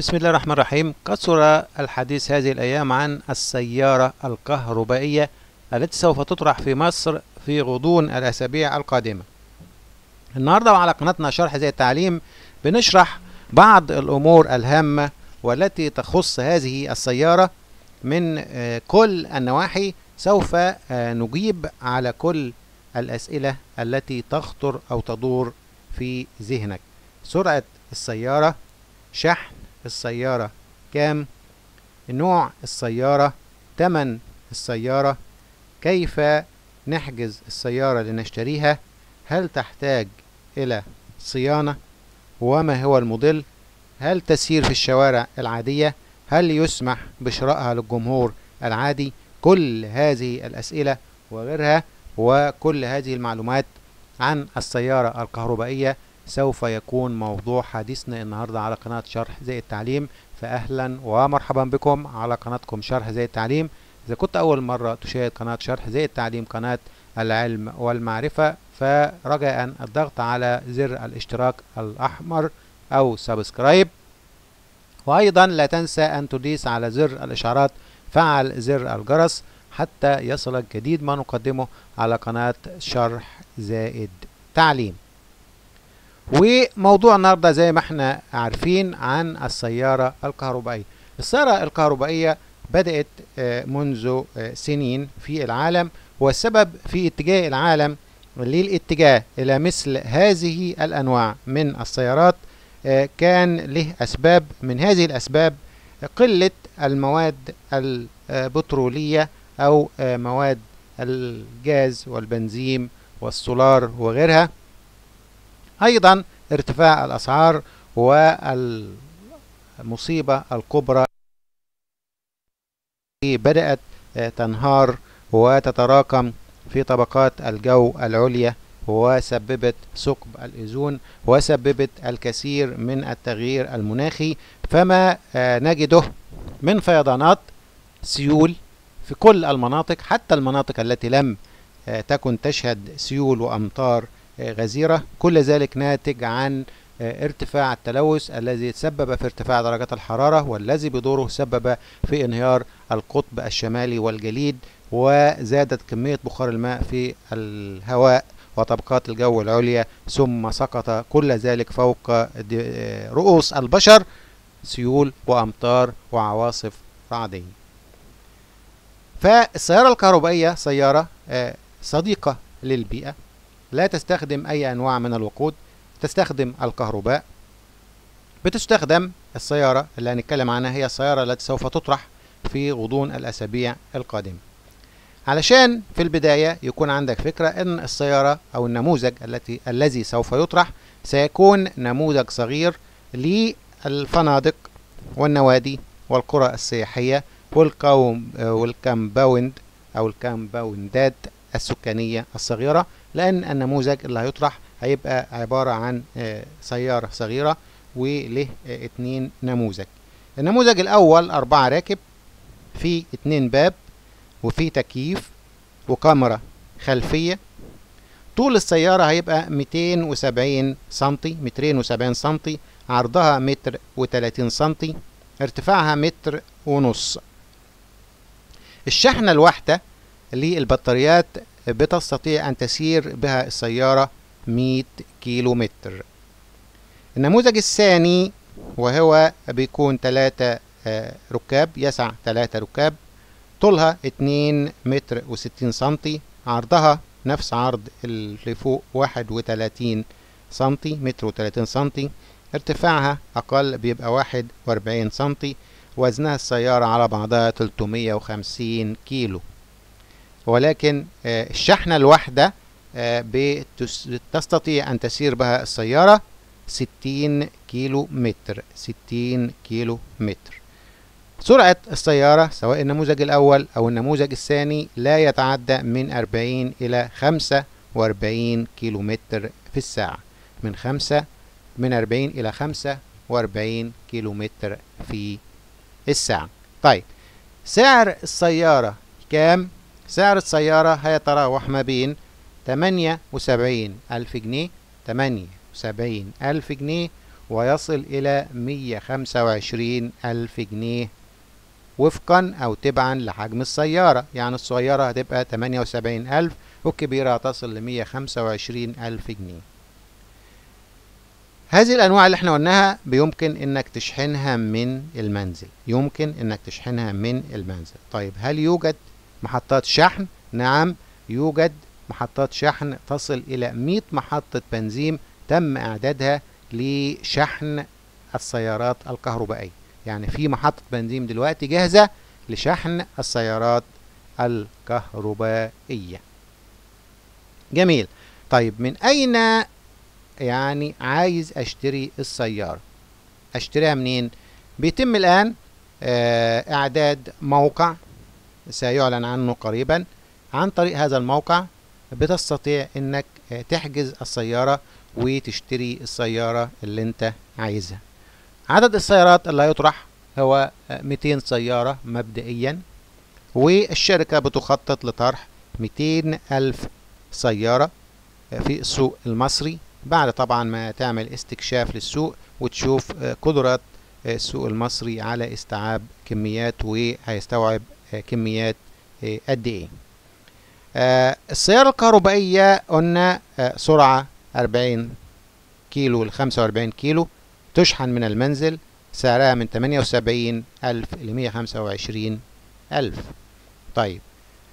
بسم الله الرحمن الرحيم. كثر الحديث هذه الأيام عن السيارة الكهربائية التي سوف تطرح في مصر في غضون الأسابيع القادمة. النهاردة وعلى قناتنا شرح زي التعليم بنشرح بعض الأمور الهامة والتي تخص هذه السيارة من كل النواحي. سوف نجيب على كل الأسئلة التي تخطر أو تدور في ذهنك. سرعة السيارة، شحن السيارة كام، نوع السيارة، تمن السيارة، كيف نحجز السيارة لنشتريها، هل تحتاج إلى صيانة، وما هو الموديل، هل تسير في الشوارع العادية، هل يسمح بشرائها للجمهور العادي. كل هذه الأسئلة وغيرها وكل هذه المعلومات عن السيارة الكهربائية سوف يكون موضوع حديثنا النهاردة على قناة شرح زي التعليم. فأهلا ومرحبا بكم على قناتكم شرح زي التعليم. إذا كنت أول مرة تشاهد قناة شرح زي التعليم، قناة العلم والمعرفة، فرجاء الضغط على زر الاشتراك الأحمر أو سبسكرايب، وأيضا لا تنسى أن تدوس على زر الإشعارات، فعل زر الجرس حتى يصلك جديد ما نقدمه على قناة شرح زائد تعليم. وموضوع النهارده زي ما احنا عارفين عن السيارة الكهربائية. السيارة الكهربائية بدأت منذ سنين في العالم، والسبب في اتجاه العالم للاتجاه إلى مثل هذه الأنواع من السيارات كان له أسباب. من هذه الأسباب قلة المواد البترولية أو مواد الغاز والبنزين والسولار وغيرها، أيضا ارتفاع الأسعار، والمصيبة الكبرى بدأت تنهار وتتراكم في طبقات الجو العليا، وسببت ثقب الأوزون، وسببت الكثير من التغيير المناخي. فما نجده من فيضانات سيول في كل المناطق، حتى المناطق التي لم تكن تشهد سيول وأمطار غزيرة. كل ذلك ناتج عن ارتفاع التلوث الذي تسبب في ارتفاع درجات الحرارة، والذي بدوره سبب في انهيار القطب الشمالي والجليد، وزادت كمية بخار الماء في الهواء وطبقات الجو العليا، ثم سقط كل ذلك فوق رؤوس البشر سيول وأمطار وعواصف رعدية. فالسيارة الكهربائية سيارة صديقة للبيئة، لا تستخدم أي أنواع من الوقود، تستخدم الكهرباء. بتستخدم السيارة اللي هنتكلم عنها، هي السيارة التي سوف تطرح في غضون الأسابيع القادمة. علشان في البداية يكون عندك فكرة أن السيارة أو النموذج الذي سوف يطرح سيكون نموذج صغير للفنادق والنوادي والقرى السياحية والكامباوند أو الكامباوندات السكانية الصغيرة، لأن النموذج اللي هيطرح هيبقى عبارة عن سيارة صغيرة وله 2 نموذج. النموذج الأول 4 راكب، في 2 باب، وفي تكييف وكاميرا خلفية. طول السيارة هيبقى 270 سنتي، 270 سنتي، عرضها 130 سنتي، ارتفاعها 1.5 متر. الشحنة الواحدة للبطاريات بتستطيع أن تسير بها السيارة 100 كيلو متر. النموذج الثاني وهو بيكون 3 ركاب، يسع 3 ركاب، طولها 2 متر و60 سنتي، عرضها نفس عرض اللي فوق 31 سنتي، 1 متر و30 سنتي، ارتفاعها أقل بيبقى 41 سنتي، وزنها السيارة على بعضها 350 كيلو. ولكن الشحنة الواحدة تستطيع أن تسير بها السيارة 60 كيلو متر، 60 كيلو متر. سرعة السيارة سواء النموذج الأول أو النموذج الثاني لا يتعدى من 40 إلى 45 كيلو متر في الساعة، من 40 إلى 45 كيلو متر في الساعة. طيب، سعر السيارة كام؟ سعر السيارة هيتراوح ما بين 78 ألف جنيه ويصل إلى 125,000 جنيه وفقا أو تبعا لحجم السيارة. يعني الصغيرة هتبقى 78,000 والكبيرة هتصل ل 125,000 جنيه. هذه الأنواع اللي احنا قلناها بيمكن إنك تشحنها من المنزل، يمكن إنك تشحنها من المنزل. طيب هل يوجد محطات شحن؟ نعم يوجد محطات شحن تصل إلى 100 محطة بنزين تم إعدادها لشحن السيارات الكهربائية. يعني في محطة بنزين دلوقتي جاهزة لشحن السيارات الكهربائية. جميل. طيب من أين يعني عايز أشتري السيارة؟ أشتريها منين؟ بيتم الآن إعداد موقع سيعلن عنه قريبا. عن طريق هذا الموقع بتستطيع إنك تحجز السيارة وتشتري السيارة اللي أنت عايزها. عدد السيارات اللي هيطرح هو 200 سيارة مبدئيا، والشركة بتخطط لطرح 200,000 سيارة في السوق المصري بعد طبعا ما تعمل استكشاف للسوق وتشوف قدرات السوق المصري على استيعاب كميات وهيستوعب كميات قد ايه. السيارة الكهربائية قلنا سرعة 40 كيلو ل 45 كيلو، تشحن من المنزل، سعرها من 78,000 ل 125,000. طيب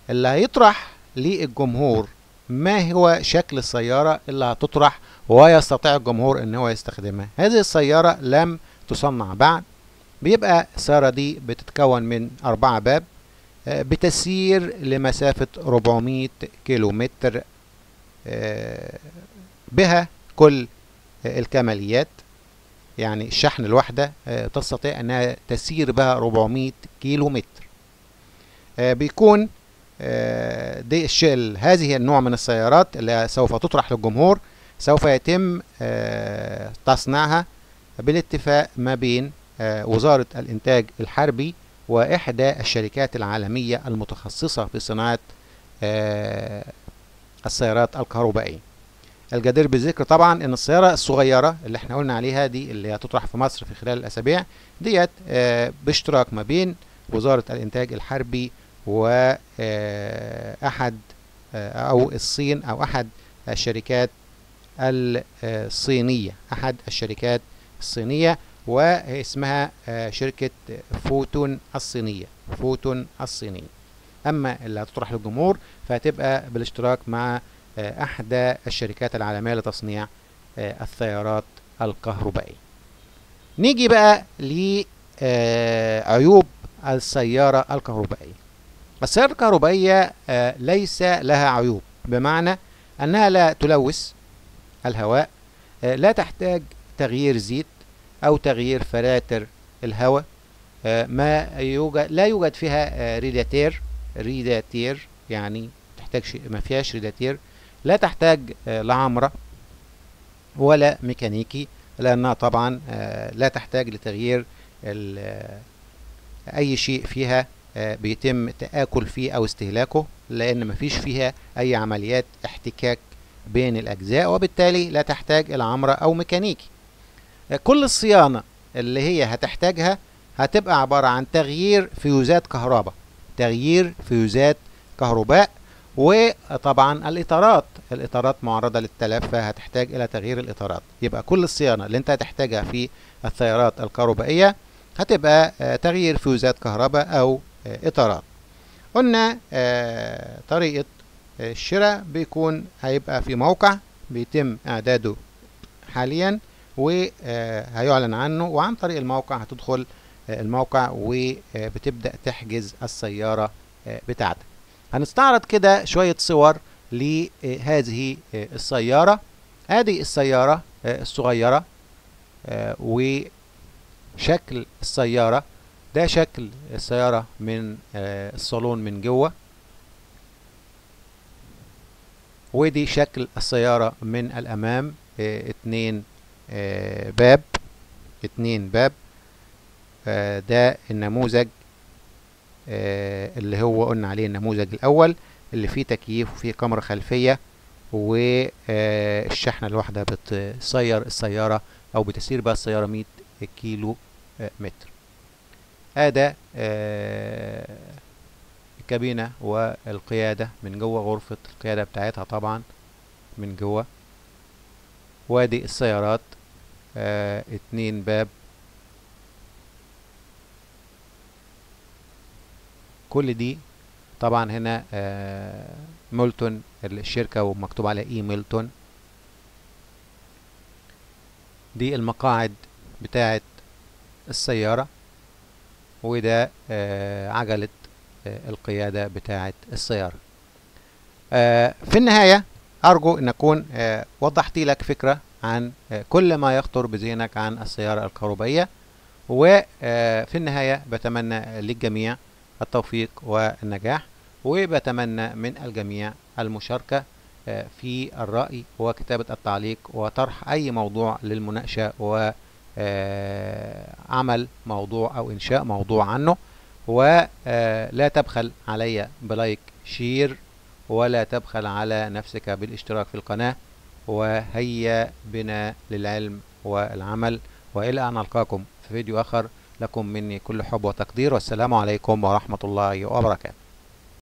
اللي هيطرح للجمهور ما هو شكل السيارة اللي هتطرح ويستطيع الجمهور ان هو يستخدمها؟ هذه السيارة لم تصنع بعد، بيبقى السيارة دي بتتكون من 4 باب بتسير لمسافة 400 كيلومتر بها كل الكماليات. يعني الشحن الواحدة تستطيع انها تسير بها 400 كيلومتر. بيكون دي الشيل هذه النوع من السيارات اللي سوف تطرح للجمهور سوف يتم تصنيعها بالاتفاق ما بين وزارة الإنتاج الحربي وإحدى الشركات العالمية المتخصصة في صناعة السيارات الكهربائية. الجدير بالذكر طبعا ان السيارة الصغيرة اللي احنا قلنا عليها دي اللي هتطرح في مصر في خلال الأسابيع ديت باشتراك ما بين وزارة الإنتاج الحربي وأحد أو الصين أو أحد الشركات الصينية، أحد الشركات الصينية واسمها شركة فوتون الصينية، فوتون الصينية. أما اللي هتطرح للجمهور فهتبقى بالاشتراك مع أحدى الشركات العالمية لتصنيع السيارات الكهربائية. نيجي بقى لعيوب السيارة الكهربائية. السيارة الكهربائية ليس لها عيوب، بمعنى أنها لا تلوث الهواء، لا تحتاج تغيير زيت أو تغيير فلاتر الهواء، لا يوجد فيها ريداتير يعني ما فيهاش ريداتير، لا تحتاج لعمرة ولا ميكانيكي لأنها طبعا لا تحتاج لتغيير أي شيء فيها بيتم تآكل فيه أو استهلاكه، لأن مفيش فيها أي عمليات احتكاك بين الأجزاء، وبالتالي لا تحتاج إلى عمرة أو ميكانيكي. كل الصيانة اللي هي هتحتاجها هتبقى عبارة عن تغيير فيوزات كهرباء، تغيير فيوزات كهرباء، وطبعا الإطارات معرضة للتلف فهتحتاج إلى تغيير الإطارات. يبقى كل الصيانة اللي أنت هتحتاجها في السيارات الكهربائية هتبقى تغيير فيوزات كهرباء أو إطارات. قلنا طريقة الشراء بيكون هيبقى في موقع بيتم إعداده حاليا وهيعلن عنه، وعن طريق الموقع هتدخل الموقع وبتبدأ تحجز السيارة بتاعتك. هنستعرض كده شوية صور لهذه السيارة. هذه السيارة الصغيرة وشكل السيارة، ده شكل السيارة من الصالون من جوه، ودي شكل السيارة من الأمام، 2 باب. ده النموذج اللي هو قلنا عليه النموذج الأول اللي فيه تكييف وفيه كاميرا خلفية، والشحنة الواحدة بتسير السيارة او بتسير بقى السياره 100 كيلو متر. ده الكابينه والقياده من جوه، غرفه القياده بتاعتها طبعا من جوه. وادي السيارات، 2 باب. كل دي طبعا هنا ميلتون الشركه ومكتوب على اي ميلتون. دي المقاعد بتاعه السياره، وده عجله القياده بتاعه السياره. في النهايه ارجو ان اكون وضحت لك فكره عن كل ما يخطر بذهنك عن السياره الكهربائيه. وفي النهايه بتمنى للجميع التوفيق والنجاح، وبتمنى من الجميع المشاركة في الرأي وكتابة التعليق وطرح أي موضوع للمناقشة وعمل موضوع أو إنشاء موضوع عنه. ولا تبخل علي بلايك شير، ولا تبخل على نفسك بالاشتراك في القناة، وهيا بنا للعلم والعمل. وإلى أن ألقاكم في فيديو آخر، لكم مني كل حب وتقدير، والسلام عليكم ورحمة الله وبركاته.